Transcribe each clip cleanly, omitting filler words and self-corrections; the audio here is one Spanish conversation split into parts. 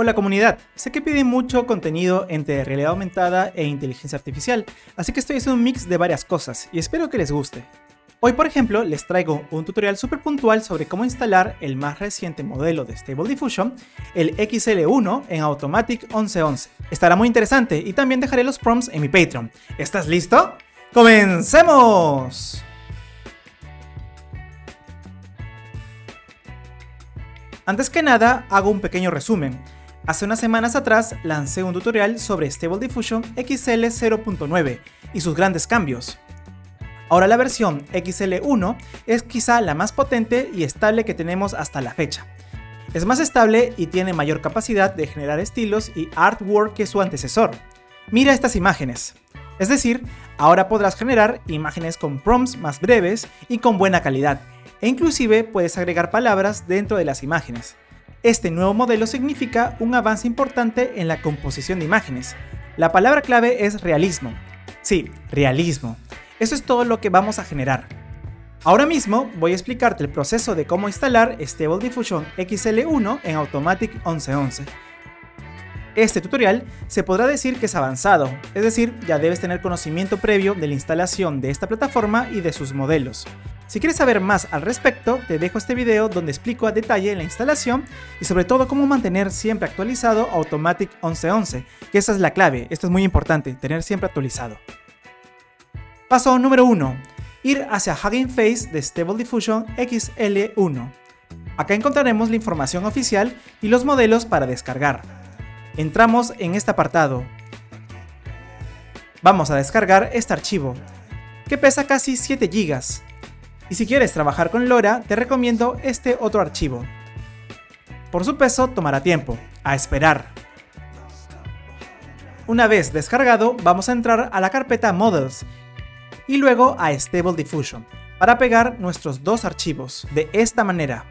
Hola comunidad, sé que piden mucho contenido entre realidad aumentada e inteligencia artificial, así que estoy haciendo un mix de varias cosas y espero que les guste. Hoy por ejemplo les traigo un tutorial súper puntual sobre cómo instalar el más reciente modelo de Stable Diffusion, el XL1 en Automatic 1111. Estará muy interesante y también dejaré los prompts en mi Patreon. ¿Estás listo? ¡Comencemos! Antes que nada, hago un pequeño resumen. Hace unas semanas atrás lancé un tutorial sobre Stable Diffusion XL 1.0 y sus grandes cambios. Ahora la versión XL1 es quizá la más potente y estable que tenemos hasta la fecha. Es más estable y tiene mayor capacidad de generar estilos y artwork que su antecesor. Mira estas imágenes. Es decir, ahora podrás generar imágenes con prompts más breves y con buena calidad, e inclusive puedes agregar palabras dentro de las imágenes. Este nuevo modelo significa un avance importante en la composición de imágenes. La palabra clave es realismo. Sí, realismo. Eso es todo lo que vamos a generar. Ahora mismo voy a explicarte el proceso de cómo instalar Stable Diffusion XL1 en Automatic 1111. Este tutorial se podrá decir que es avanzado, es decir, ya debes tener conocimiento previo de la instalación de esta plataforma y de sus modelos. Si quieres saber más al respecto, te dejo este video donde explico a detalle la instalación y sobre todo cómo mantener siempre actualizado Automatic 1111, que esa es la clave, esto es muy importante, tener siempre actualizado. Paso número 1. Ir hacia Hugging Face de Stable Diffusion XL1. Acá encontraremos la información oficial y los modelos para descargar. Entramos en este apartado. Vamos a descargar este archivo, que pesa casi 7 GB. Y si quieres trabajar con LoRA, te recomiendo este otro archivo. Por su peso, tomará tiempo. A esperar. Una vez descargado, vamos a entrar a la carpeta Models y luego a Stable Diffusion para pegar nuestros dos archivos de esta manera.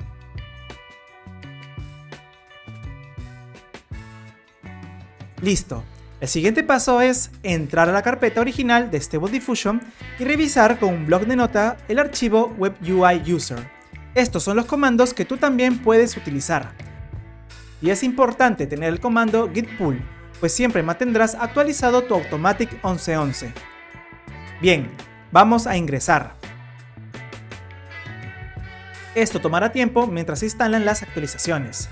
Listo. El siguiente paso es entrar a la carpeta original de Stable Diffusion y revisar con un bloc de nota el archivo WebUIUser. Estos son los comandos que tú también puedes utilizar. Y es importante tener el comando git pull, pues siempre mantendrás actualizado tu Automatic 1111. Bien, vamos a ingresar. Esto tomará tiempo mientras se instalan las actualizaciones.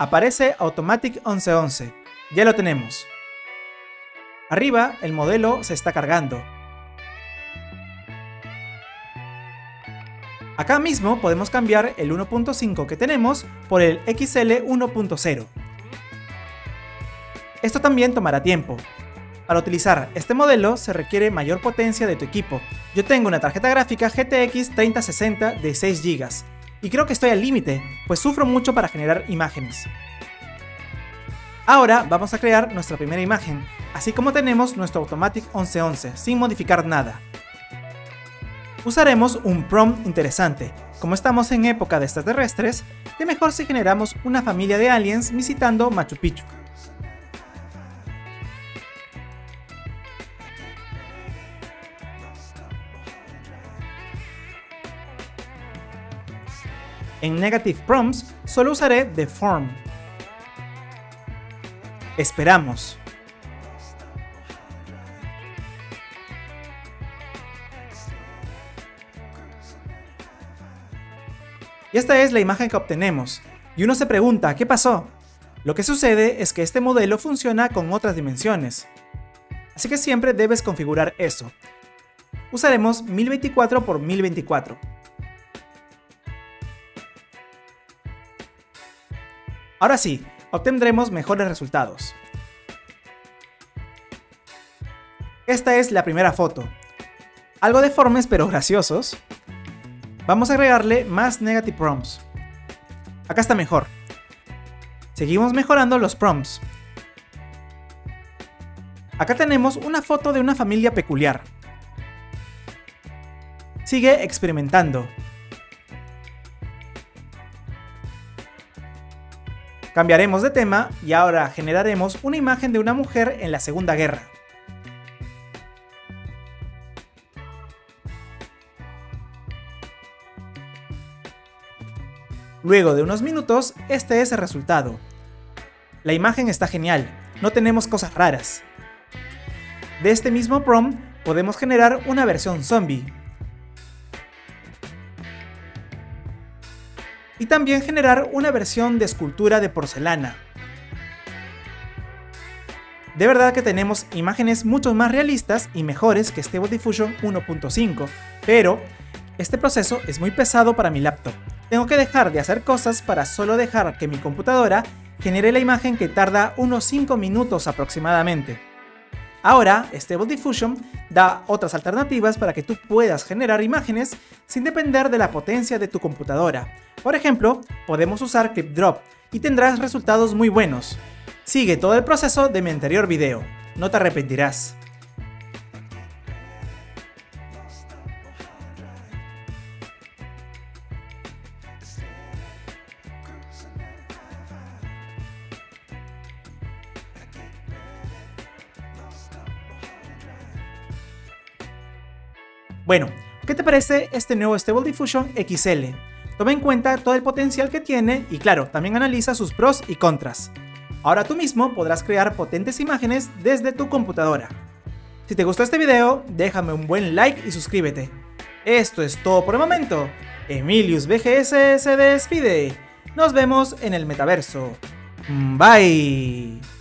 Aparece Automatic 1111. Ya lo tenemos. Arriba el modelo se está cargando. Acá mismo podemos cambiar el 1.5 que tenemos por el XL 1.0. Esto también tomará tiempo. Para utilizar este modelo se requiere mayor potencia de tu equipo. Yo tengo una tarjeta gráfica GTX 3060 de 6 GB. Y creo que estoy al límite, pues sufro mucho para generar imágenes. Ahora vamos a crear nuestra primera imagen, así como tenemos nuestro Automatic 1111, sin modificar nada. Usaremos un prompt interesante. Como estamos en época de extraterrestres, qué mejor si generamos una familia de aliens visitando Machu Picchu. En Negative Prompts solo usaré The Form. Esperamos. Y esta es la imagen que obtenemos. Y uno se pregunta, ¿qué pasó? Lo que sucede es que este modelo funciona con otras dimensiones. Así que siempre debes configurar eso. Usaremos 1024x1024. Ahora sí, obtendremos mejores resultados. Esta es la primera foto. Algo deformes pero graciosos. Vamos a agregarle más negative prompts. Acá está mejor. Seguimos mejorando los prompts. Acá tenemos una foto de una familia peculiar. Sigue experimentando. Cambiaremos de tema y ahora generaremos una imagen de una mujer en la Segunda Guerra. Luego de unos minutos, este es el resultado. La imagen está genial, no tenemos cosas raras. De este mismo prompt podemos generar una versión zombie. Y también generar una versión de escultura de porcelana. De verdad que tenemos imágenes mucho más realistas y mejores que Stable Diffusion 1.5, pero este proceso es muy pesado para mi laptop. Tengo que dejar de hacer cosas para solo dejar que mi computadora genere la imagen, que tarda unos 5 minutos aproximadamente. Ahora, Stable Diffusion da otras alternativas para que tú puedas generar imágenes sin depender de la potencia de tu computadora. Por ejemplo, podemos usar ClipDrop y tendrás resultados muy buenos. Sigue todo el proceso de mi anterior video, no te arrepentirás. Bueno, ¿qué te parece este nuevo Stable Diffusion XL? Toma en cuenta todo el potencial que tiene y claro, también analiza sus pros y contras. Ahora tú mismo podrás crear potentes imágenes desde tu computadora. Si te gustó este video, déjame un buen like y suscríbete. Esto es todo por el momento. EmiliusVGS se despide. Nos vemos en el metaverso. Bye.